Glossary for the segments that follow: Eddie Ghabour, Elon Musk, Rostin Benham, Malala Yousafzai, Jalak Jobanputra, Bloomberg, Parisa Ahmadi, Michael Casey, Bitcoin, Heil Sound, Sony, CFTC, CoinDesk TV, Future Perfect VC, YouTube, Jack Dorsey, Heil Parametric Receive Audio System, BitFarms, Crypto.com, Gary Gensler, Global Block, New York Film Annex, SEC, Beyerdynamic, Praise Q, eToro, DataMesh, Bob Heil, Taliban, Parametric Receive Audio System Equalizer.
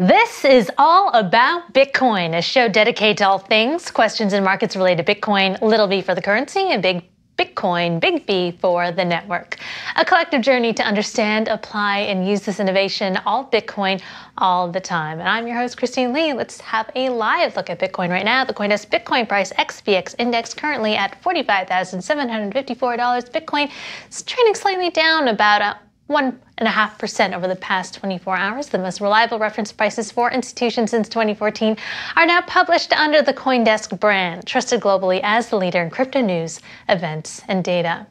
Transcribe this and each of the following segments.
This is All About Bitcoin, a show dedicated to all things, questions and markets related to Bitcoin, little b for the currency and big Bitcoin, big B for the network. A collective journey to understand, apply and use this innovation, all Bitcoin, all the time. And I'm your host, Christine Lee. Let's have a live look at Bitcoin right now. The CoinDesk Bitcoin price XBX index currently at $45,754. Bitcoin is trading slightly down about 1.5% over the past 24 hours. The most reliable reference prices for institutions since 2014 are now published under the CoinDesk brand, trusted globally as the leader in crypto news, events, and data.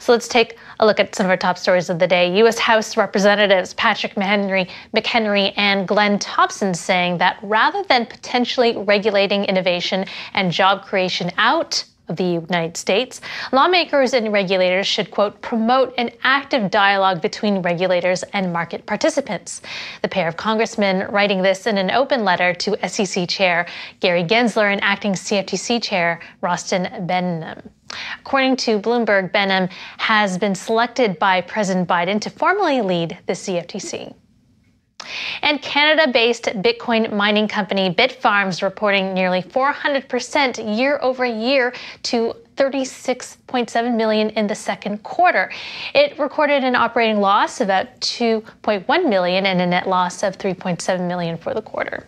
So let's take a look at some of our top stories of the day. U.S. House Representatives Patrick McHenry and Glenn Thompson saying that rather than potentially regulating innovation and job creation out of the United States, lawmakers and regulators should, quote, promote an active dialogue between regulators and market participants. The pair of congressmen writing this in an open letter to SEC Chair Gary Gensler and Acting CFTC Chair Rostin Benham. According to Bloomberg, Benham has been selected by President Biden to formally lead the CFTC. And Canada-based Bitcoin mining company BitFarms reporting nearly 400% year-over-year to $36.7 million in the second quarter. It recorded an operating loss of about $2.1 million and a net loss of $3.7 million for the quarter.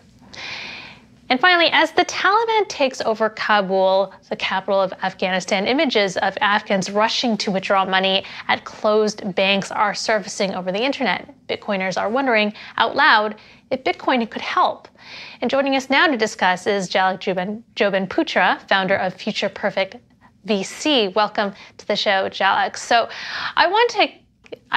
And finally, as the Taliban takes over Kabul, the capital of Afghanistan, images of Afghans rushing to withdraw money at closed banks are surfacing over the internet. Bitcoiners are wondering out loud if Bitcoin could help. And joining us now to discuss is Jalak Jobanputra, founder of Future Perfect VC. Welcome to the show, Jalak. So I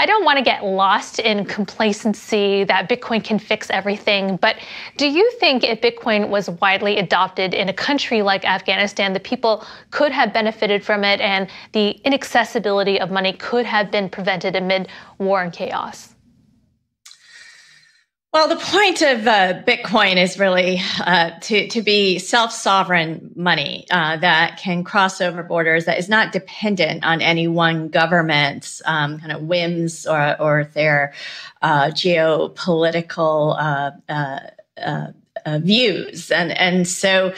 don't want to get lost in complacency that Bitcoin can fix everything, but do you think if Bitcoin was widely adopted in a country like Afghanistan, the people could have benefited from it and the inaccessibility of money could have been prevented amid war and chaos? Well, the point of Bitcoin is really to be self-sovereign money that can cross over borders, that is not dependent on any one government's kind of whims or their geopolitical views. And so,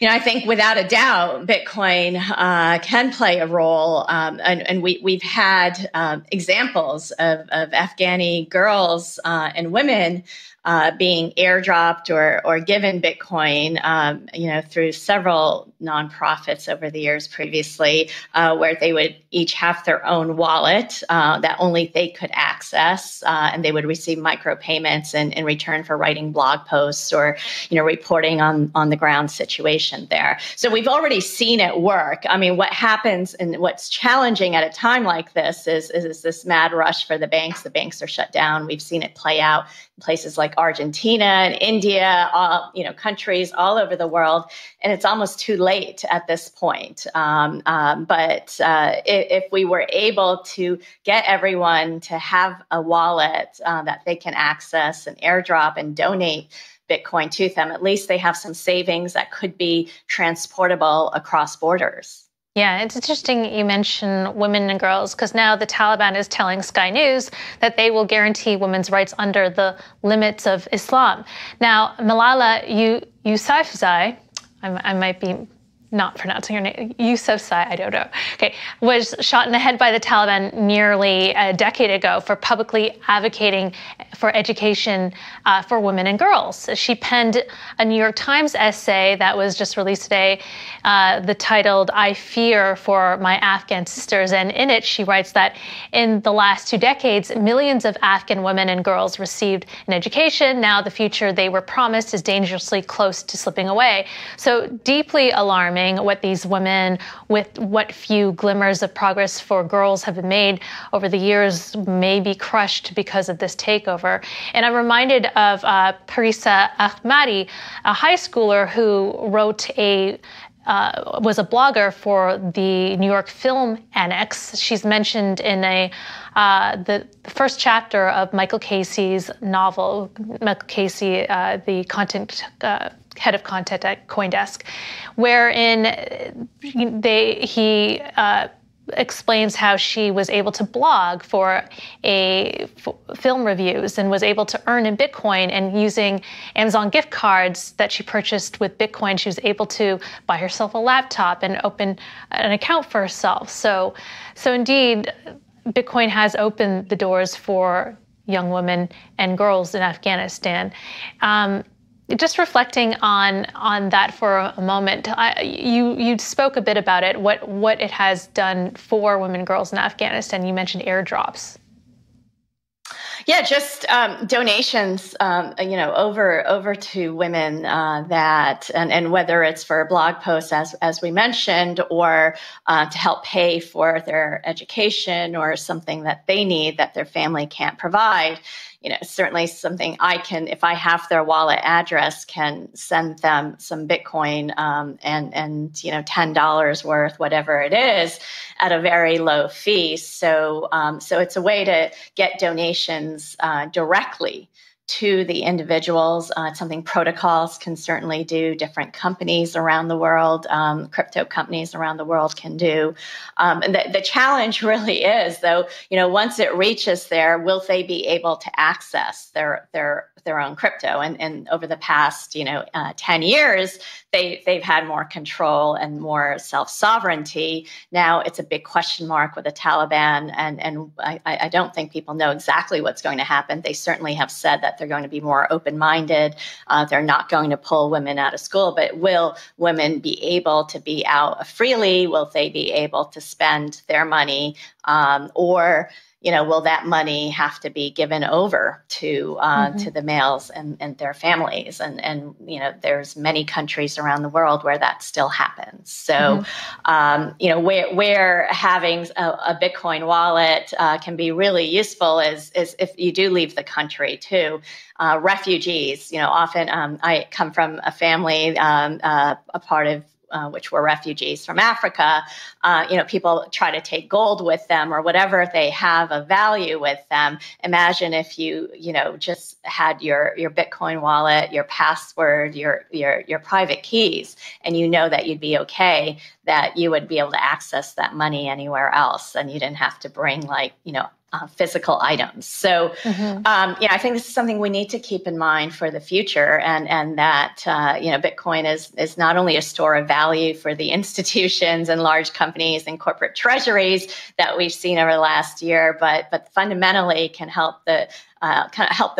you know, I think without a doubt, Bitcoin can play a role. And we've had examples of Afghani girls and women being airdropped or given Bitcoin, you know, through several nonprofits over the years previously, where they would each have their own wallet that only they could access, and they would receive micropayments in return for writing blog posts or, you know, reporting on the ground situation there. So we've already seen it work. I mean, what happens and what's challenging at a time like this is this mad rush for the banks. The banks are shut down. We've seen it play out in places like Argentina and India, all, you know, countries all over the world, and it's almost too late at this point. But if we were able to get everyone to have a wallet that they can access and airdrop and donate Bitcoin to them, at least they have some savings that could be transportable across borders. Yeah, it's interesting you mention women and girls, because now the Taliban is telling Sky News that they will guarantee women's rights under the limits of Islam. Now, Malala Yousafzai, I might be not pronouncing her name, Yousafzai, I don't know, okay, was shot in the head by the Taliban nearly a decade ago for publicly advocating for education for women and girls. She penned a New York Times essay that was just released today, the titled, "I Fear for My Afghan Sisters." And in it, she writes that in the last 2 decades, millions of Afghan women and girls received an education. Now the future they were promised is dangerously close to slipping away. So deeply alarming what these women, with what few glimmers of progress for girls have been made over the years, may be crushed because of this takeover. And I'm reminded of Parisa Ahmadi, a high schooler who wrote was a blogger for the New York Film Annex. She's mentioned in the first chapter of Michael Casey's novel. Michael Casey, the content head of content at CoinDesk, wherein he explains how she was able to blog for film reviews and was able to earn in Bitcoin, and using Amazon gift cards that she purchased with Bitcoin, she was able to buy herself a laptop and open an account for herself. So indeed, Bitcoin has opened the doors for young women and girls in Afghanistan. Just reflecting on that for a moment, you spoke a bit about it, what it has done for women and girls in Afghanistan. You mentioned airdrops. Yeah, just donations, over to women and whether it's for blog posts, as we mentioned, or to help pay for their education or something that they need that their family can't provide. You know, certainly something I can, if I have their wallet address, can send them some Bitcoin and $10 worth, whatever it is, at a very low fee. So it's a way to get donations directly to the individuals. It's something protocols can certainly do. Different companies around the world, crypto companies around the world can do. And the challenge really is, though, once it reaches there, will they be able to access their own crypto? And over the past, 10 years, they've had more control and more self-sovereignty. Now it's a big question mark with the Taliban. And I don't think people know exactly what's going to happen. They certainly have said that they're going to be more open-minded. They're not going to pull women out of school, but will women be able to be out freely? Will they be able to spend their money? Or will that money have to be given over to the males and their families? And there's many countries around the world where that still happens. So, where having a Bitcoin wallet can be really useful is if you do leave the country too. Refugees, often I come from a family, a part of which were refugees from Africa, people try to take gold with them or whatever they have of value with them. Imagine if you just had your Bitcoin wallet, your password, your private keys, and that you'd be okay, that you would be able to access that money anywhere else, and you didn't have to bring physical items. So, I think this is something we need to keep in mind for the future, and that Bitcoin is not only a store of value for the institutions and large companies and corporate treasuries that we've seen over the last year, but fundamentally can help the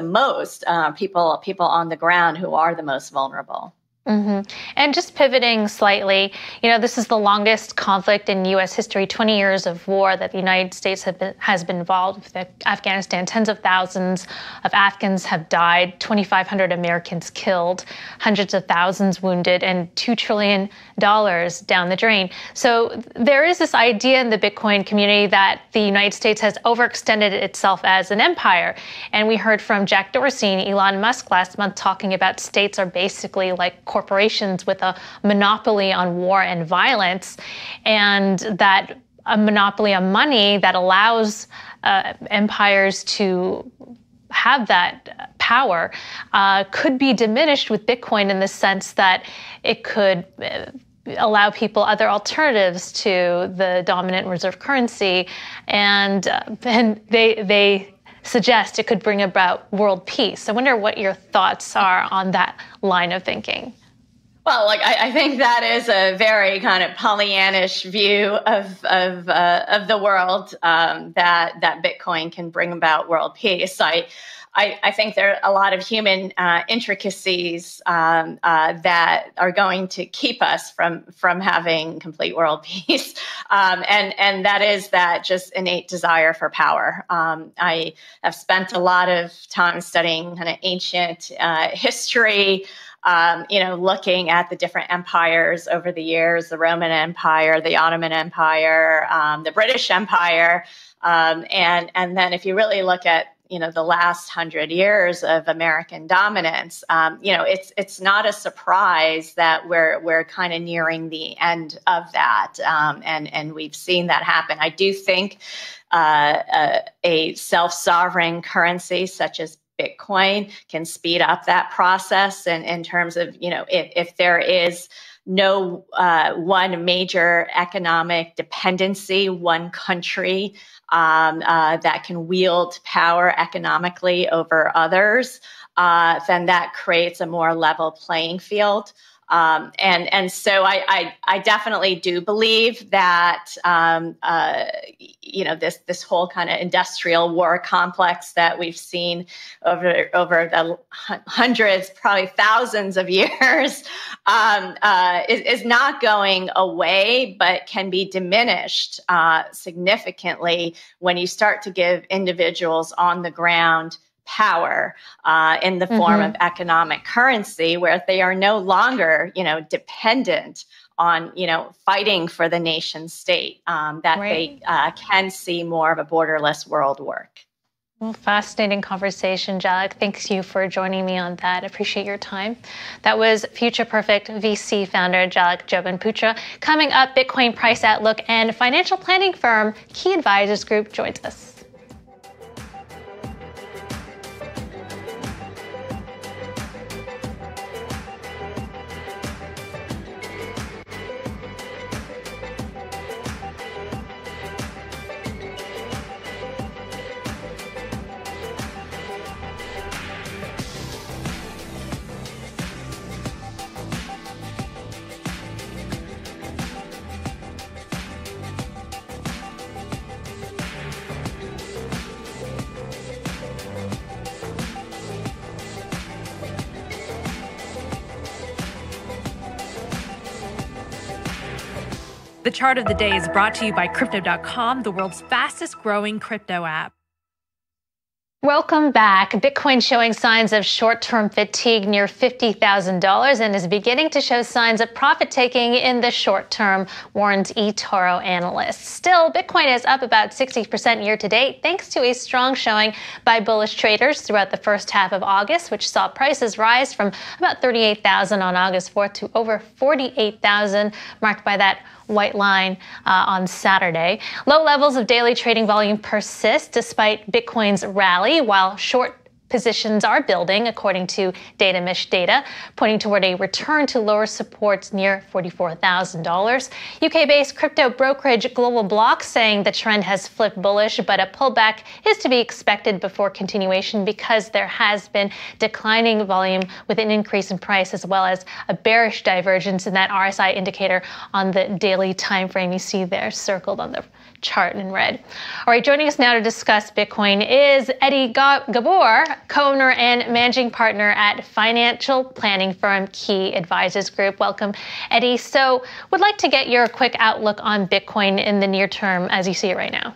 most people on the ground who are the most vulnerable. Mm-hmm. And just pivoting slightly, this is the longest conflict in U.S. history, 20 years of war that the United States has been involved with Afghanistan. Tens of thousands of Afghans have died, 2,500 Americans killed, hundreds of thousands wounded, and $2 trillion down the drain. So there is this idea in the Bitcoin community that the United States has overextended itself as an empire. And we heard from Jack Dorsey and Elon Musk last month talking about states are basically like corporations with a monopoly on war and violence, and that a monopoly on money that allows empires to have that power could be diminished with Bitcoin, in the sense that it could allow people other alternatives to the dominant reserve currency, and they suggest it could bring about world peace. I wonder what your thoughts are on that line of thinking. Well, I think that is a very kind of Pollyannish view of the world, that Bitcoin can bring about world peace. I think there are a lot of human intricacies that are going to keep us from having complete world peace, and that is that just innate desire for power. I have spent a lot of time studying kind of ancient history. Looking at the different empires over the years, the Roman Empire, the Ottoman Empire, the British Empire, and then if you really look at the last 100 years of American dominance, it's not a surprise that we're kind of nearing the end of that, and we've seen that happen. I do think a self-sovereign currency such as Bitcoin can speed up that process, and in terms of if there is no one major economic dependency, one country that can wield power economically over others, then that creates a more level playing field. And so I definitely do believe that, you know, this whole kind of industrial war complex that we've seen over the hundreds, probably thousands of years, is not going away, but can be diminished significantly when you start to give individuals on the ground power in the form of economic currency, where they are no longer, you know, dependent on, you know, fighting for the nation state, that they can see more of a borderless world work. Well, fascinating conversation, Jalak. Thanks you for joining me on that. Appreciate your time. That was Future Perfect VC founder Jalak Jobanputra. Coming up, Bitcoin price outlook and financial planning firm Key Advisors Group joins us. The Chart of the Day is brought to you by Crypto.com, the world's fastest growing crypto app. Welcome back. Bitcoin showing signs of short-term fatigue near $50,000 and is beginning to show signs of profit-taking in the short term, warns eToro analysts. Still, Bitcoin is up about 60% year-to-date thanks to a strong showing by bullish traders throughout the first half of August, which saw prices rise from about $38,000 on August 4th to over $48,000, marked by that white line on Saturday. Low levels of daily trading volume persist despite Bitcoin's rally, while short positions are building, according to DataMesh data, pointing toward a return to lower supports near $44,000. UK-based crypto brokerage Global Block saying the trend has flipped bullish, but a pullback is to be expected before continuation because there has been declining volume with an increase in price, as well as a bearish divergence in that RSI indicator on the daily time frame you see there circled on the chart in red. All right, joining us now to discuss Bitcoin is Eddie Ghabour, co-owner and managing partner at financial planning firm Key Advisors Group. Welcome, Eddie. So would like to get your quick outlook on Bitcoin in the near term as you see it right now.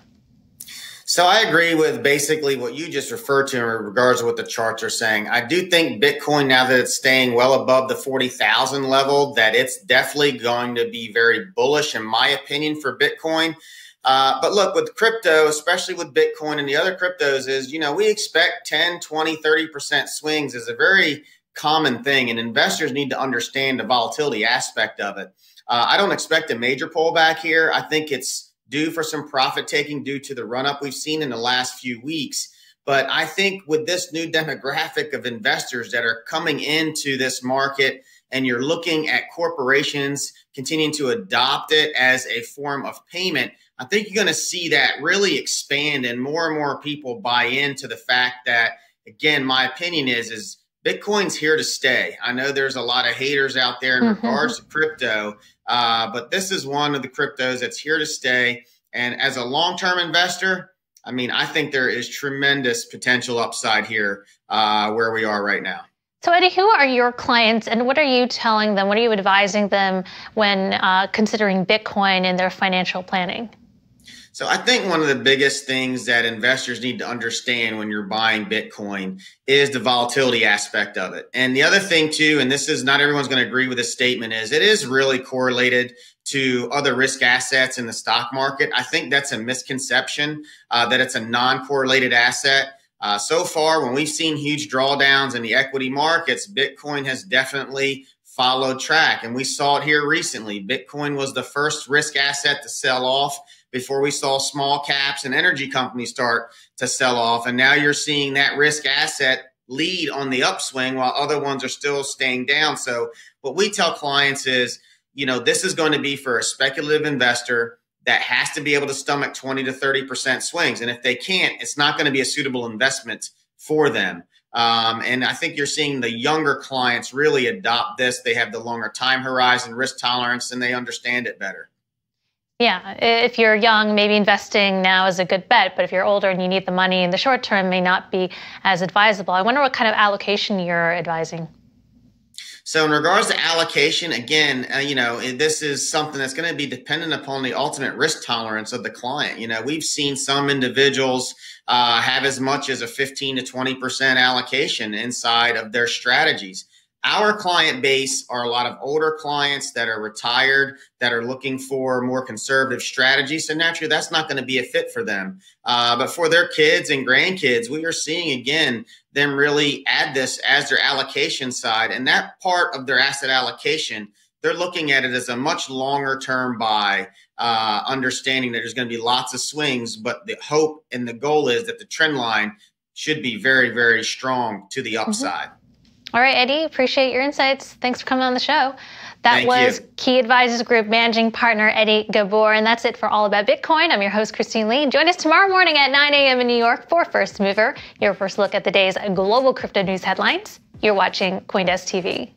So I agree with basically what you just referred to in regards to what the charts are saying. I do think Bitcoin, now that it's staying well above the 40,000 level, that it's definitely going to be very bullish, in my opinion, for Bitcoin. But look, with crypto, especially with Bitcoin and the other cryptos, is, you know, we expect 10, 20, 30% swings is a very common thing, and investors need to understand the volatility aspect of it. I don't expect a major pullback here. I think it's due for some profit taking due to the run up we've seen in the last few weeks. But I think with this new demographic of investors that are coming into this market, and you're looking at corporations continuing to adopt it as a form of payment, I think you're going to see that really expand and more people buy into the fact that, again, my opinion is Bitcoin's here to stay. I know there's a lot of haters out there in regards to crypto, but this is one of the cryptos that's here to stay. And as a long-term investor, I mean, I think there is tremendous potential upside here where we are right now. So Eddie, who are your clients and what are you telling them? What are you advising them when considering Bitcoin in their financial planning? So I think one of the biggest things that investors need to understand when you're buying Bitcoin is the volatility aspect of it. And the other thing too, and this is not everyone's going to agree with this statement, is it is really correlated to other risk assets in the stock market. I think that's a misconception that it's a non-correlated asset. So far, when we've seen huge drawdowns in the equity markets, Bitcoin has definitely followed track. And we saw it here recently. Bitcoin was the first risk asset to sell off before we saw small caps and energy companies start to sell off. And now you're seeing that risk asset lead on the upswing while other ones are still staying down. So what we tell clients is, you know, this is going to be for a speculative investor that has to be able to stomach 20 to 30% swings. And if they can't, it's not going to be a suitable investment for them. And I think you're seeing the younger clients really adopt this. They have the longer time horizon, risk tolerance, and they understand it better. Yeah, if you're young, maybe investing now is a good bet. But if you're older and you need the money in the short term, may not be as advisable. I wonder what kind of allocation you're advising. So in regards to allocation, again, you know, this is something that's going to be dependent upon the ultimate risk tolerance of the client. You know, we've seen some individuals have as much as a 15 to 20% allocation inside of their strategies. Our client base are a lot of older clients that are retired, that are looking for more conservative strategies. So naturally, that's not going to be a fit for them. But for their kids and grandkids, we are seeing, again, them really add this as their allocation side. And that part of their asset allocation, they're looking at it as a much longer term buy, understanding that there's going to be lots of swings. But the hope and the goal is that the trend line should be very, very strong to the upside. Mm-hmm. All right, Eddie, appreciate your insights. Thanks for coming on the show. That was Key Advisors Group Managing Partner Eddie Ghabour. And that's it for All About Bitcoin. I'm your host, Christine Lee. Join us tomorrow morning at 9 a.m. in New York for First Mover, your first look at the day's global crypto news headlines. You're watching CoinDesk TV.